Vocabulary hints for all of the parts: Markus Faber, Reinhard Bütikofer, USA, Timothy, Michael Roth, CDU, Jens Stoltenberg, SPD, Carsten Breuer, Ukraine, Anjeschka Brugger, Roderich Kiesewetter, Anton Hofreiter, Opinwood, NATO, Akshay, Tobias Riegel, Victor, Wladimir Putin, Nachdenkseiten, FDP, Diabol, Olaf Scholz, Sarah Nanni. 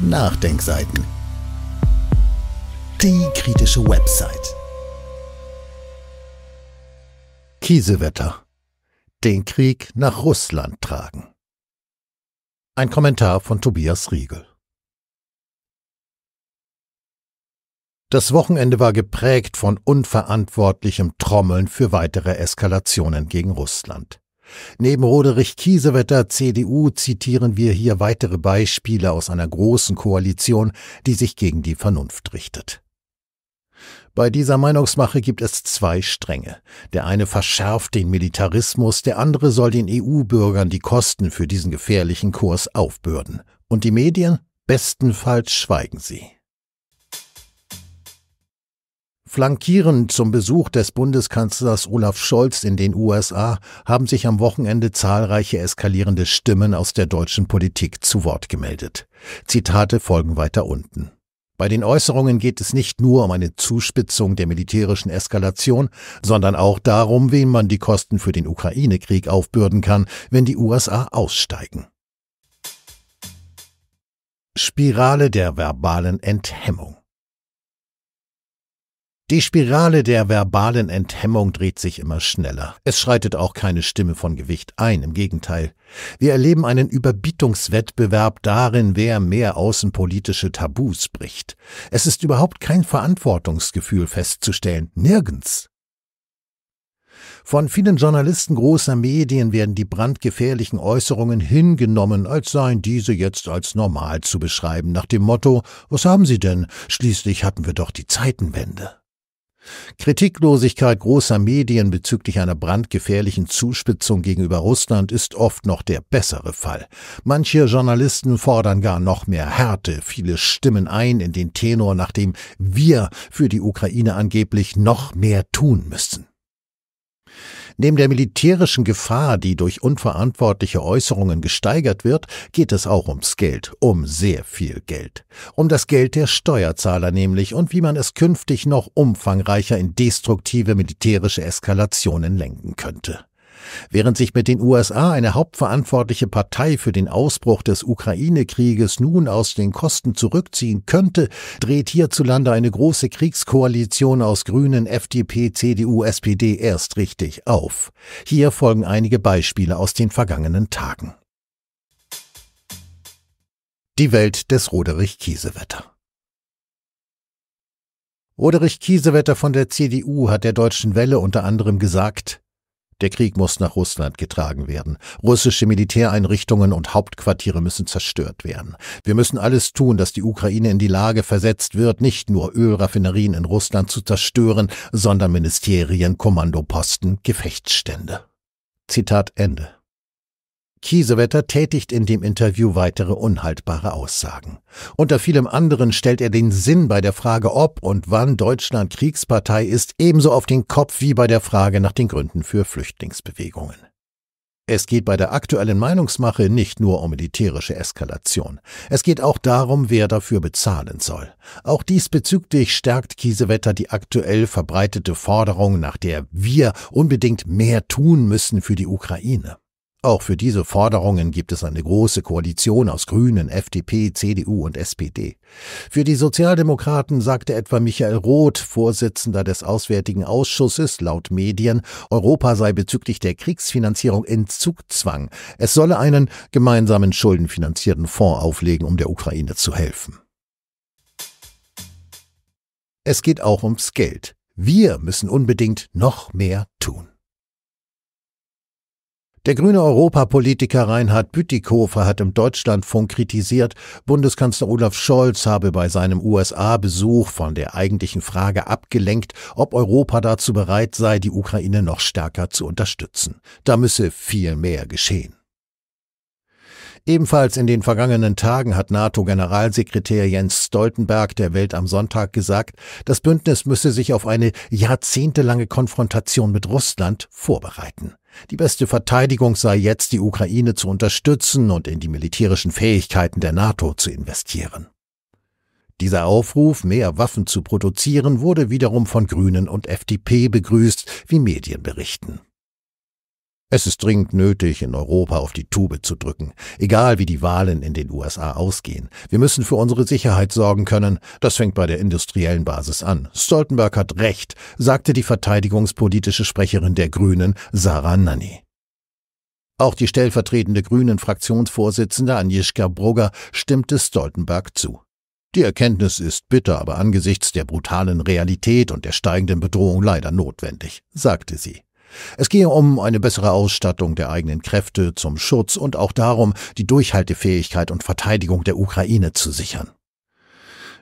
Nachdenkseiten. Die kritische Website. Kiesewetter. Den Krieg nach Russland tragen. Ein Kommentar von Tobias Riegel. Das Wochenende war geprägt von unverantwortlichem Trommeln für weitere Eskalationen gegen Russland. Neben Roderich Kiesewetter, CDU, zitieren wir hier weitere Beispiele aus einer großen Koalition, die sich gegen die Vernunft richtet. Bei dieser Meinungsmache gibt es zwei Stränge. Der eine verschärft den Militarismus, der andere soll den EU-Bürgern die Kosten für diesen gefährlichen Kurs aufbürden. Und die Medien? Bestenfalls schweigen sie. Flankierend zum Besuch des Bundeskanzlers Olaf Scholz in den USA haben sich am Wochenende zahlreiche eskalierende Stimmen aus der deutschen Politik zu Wort gemeldet. Zitate folgen weiter unten. Bei den Äußerungen geht es nicht nur um eine Zuspitzung der militärischen Eskalation, sondern auch darum, wem man die Kosten für den Ukraine-Krieg aufbürden kann, wenn die USA aussteigen. Spirale der verbalen Enthemmung. Die Spirale der verbalen Enthemmung dreht sich immer schneller. Es schreitet auch keine Stimme von Gewicht ein, im Gegenteil. Wir erleben einen Überbietungswettbewerb darin, wer mehr außenpolitische Tabus bricht. Es ist überhaupt kein Verantwortungsgefühl festzustellen, nirgends. Von vielen Journalisten großer Medien werden die brandgefährlichen Äußerungen hingenommen, als seien diese jetzt als normal zu beschreiben, nach dem Motto, was haben sie denn? Schließlich hatten wir doch die Zeitenwende. Kritiklosigkeit großer Medien bezüglich einer brandgefährlichen Zuspitzung gegenüber Russland ist oft noch der bessere Fall. Manche Journalisten fordern gar noch mehr Härte, viele stimmen ein in den Tenor, nach dem wir für die Ukraine angeblich noch mehr tun müssen. Neben der militärischen Gefahr, die durch unverantwortliche Äußerungen gesteigert wird, geht es auch ums Geld, um sehr viel Geld. Um das Geld der Steuerzahler nämlich und wie man es künftig noch umfangreicher in destruktive militärische Eskalationen lenken könnte. Während sich mit den USA eine hauptverantwortliche Partei für den Ausbruch des Ukraine-Krieges nun aus den Kosten zurückziehen könnte, dreht hierzulande eine große Kriegskoalition aus Grünen, FDP, CDU, SPD erst richtig auf. Hier folgen einige Beispiele aus den vergangenen Tagen. Die Welt des Roderich Kiesewetter. Roderich Kiesewetter von der CDU hat der Deutschen Welle unter anderem gesagt: Der Krieg muss nach Russland getragen werden. Russische Militäreinrichtungen und Hauptquartiere müssen zerstört werden. Wir müssen alles tun, dass die Ukraine in die Lage versetzt wird, nicht nur Ölraffinerien in Russland zu zerstören, sondern Ministerien, Kommandoposten, Gefechtsstände. Zitat Ende. Kiesewetter tätigt in dem Interview weitere unhaltbare Aussagen. Unter vielem anderen stellt er den Sinn bei der Frage, ob und wann Deutschland Kriegspartei ist, ebenso auf den Kopf wie bei der Frage nach den Gründen für Flüchtlingsbewegungen. Es geht bei der aktuellen Meinungsmache nicht nur um militärische Eskalation. Es geht auch darum, wer dafür bezahlen soll. Auch diesbezüglich stärkt Kiesewetter die aktuell verbreitete Forderung, nach der wir unbedingt mehr tun müssen für die Ukraine. Auch für diese Forderungen gibt es eine große Koalition aus Grünen, FDP, CDU und SPD. Für die Sozialdemokraten sagte etwa Michael Roth, Vorsitzender des Auswärtigen Ausschusses, laut Medien, Europa sei bezüglich der Kriegsfinanzierung in Zugzwang. Es solle einen gemeinsamen schuldenfinanzierten Fonds auflegen, um der Ukraine zu helfen. Es geht auch ums Geld. Wir müssen unbedingt noch mehr tun. Der grüne Europapolitiker Reinhard Bütikofer hat im Deutschlandfunk kritisiert, Bundeskanzler Olaf Scholz habe bei seinem USA-Besuch von der eigentlichen Frage abgelenkt, ob Europa dazu bereit sei, die Ukraine noch stärker zu unterstützen. Da müsse viel mehr geschehen. Ebenfalls in den vergangenen Tagen hat NATO-Generalsekretär Jens Stoltenberg der Welt am Sonntag gesagt, das Bündnis müsse sich auf eine jahrzehntelange Konfrontation mit Russland vorbereiten. Die beste Verteidigung sei jetzt, die Ukraine zu unterstützen und in die militärischen Fähigkeiten der NATO zu investieren. Dieser Aufruf, mehr Waffen zu produzieren, wurde wiederum von Grünen und FDP begrüßt, wie Medien berichten. Es ist dringend nötig, in Europa auf die Tube zu drücken, egal wie die Wahlen in den USA ausgehen. Wir müssen für unsere Sicherheit sorgen können. Das fängt bei der industriellen Basis an. Stoltenberg hat recht, sagte die verteidigungspolitische Sprecherin der Grünen, Sarah Nanni. Auch die stellvertretende Grünen-Fraktionsvorsitzende Anjeschka Brugger stimmte Stoltenberg zu. Die Erkenntnis ist bitter, aber angesichts der brutalen Realität und der steigenden Bedrohung leider notwendig, sagte sie. Es gehe um eine bessere Ausstattung der eigenen Kräfte zum Schutz und auch darum, die Durchhaltefähigkeit und Verteidigung der Ukraine zu sichern.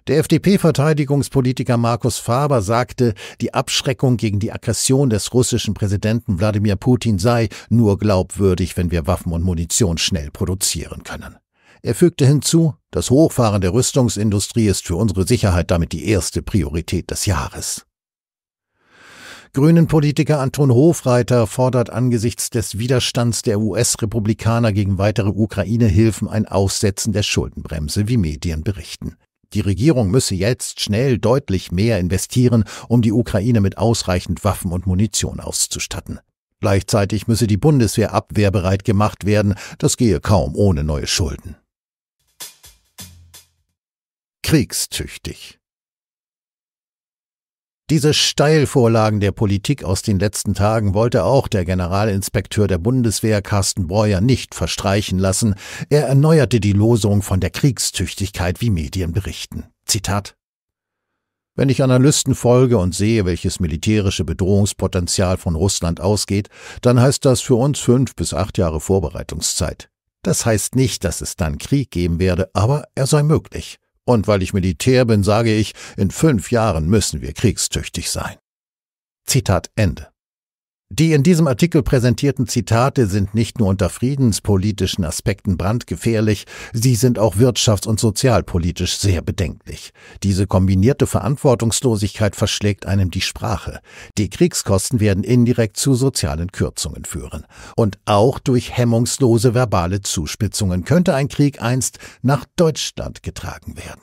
Der FDP-Verteidigungspolitiker Markus Faber sagte, die Abschreckung gegen die Aggression des russischen Präsidenten Wladimir Putin sei nur glaubwürdig, wenn wir Waffen und Munition schnell produzieren können. Er fügte hinzu, das Hochfahren der Rüstungsindustrie ist für unsere Sicherheit damit die erste Priorität des Jahres. Grünen-Politiker Anton Hofreiter fordert angesichts des Widerstands der US-Republikaner gegen weitere Ukraine-Hilfen ein Aussetzen der Schuldenbremse, wie Medien berichten. Die Regierung müsse jetzt schnell deutlich mehr investieren, um die Ukraine mit ausreichend Waffen und Munition auszustatten. Gleichzeitig müsse die Bundeswehr abwehrbereit gemacht werden, das gehe kaum ohne neue Schulden. Kriegstüchtig. Diese Steilvorlagen der Politik aus den letzten Tagen wollte auch der Generalinspekteur der Bundeswehr Carsten Breuer nicht verstreichen lassen. Er erneuerte die Losung von der Kriegstüchtigkeit, wie Medien berichten. Zitat: Wenn ich Analysten folge und sehe, welches militärische Bedrohungspotenzial von Russland ausgeht, dann heißt das für uns 5 bis 8 Jahre Vorbereitungszeit. Das heißt nicht, dass es dann Krieg geben werde, aber er sei möglich. Und weil ich Militär bin, sage ich, in 5 Jahren müssen wir kriegstüchtig sein. Zitat Ende. Die in diesem Artikel präsentierten Zitate sind nicht nur unter friedenspolitischen Aspekten brandgefährlich, sie sind auch wirtschafts- und sozialpolitisch sehr bedenklich. Diese kombinierte Verantwortungslosigkeit verschlägt einem die Sprache. Die Kriegskosten werden indirekt zu sozialen Kürzungen führen. Und auch durch hemmungslose verbale Zuspitzungen könnte ein Krieg einst nach Deutschland getragen werden.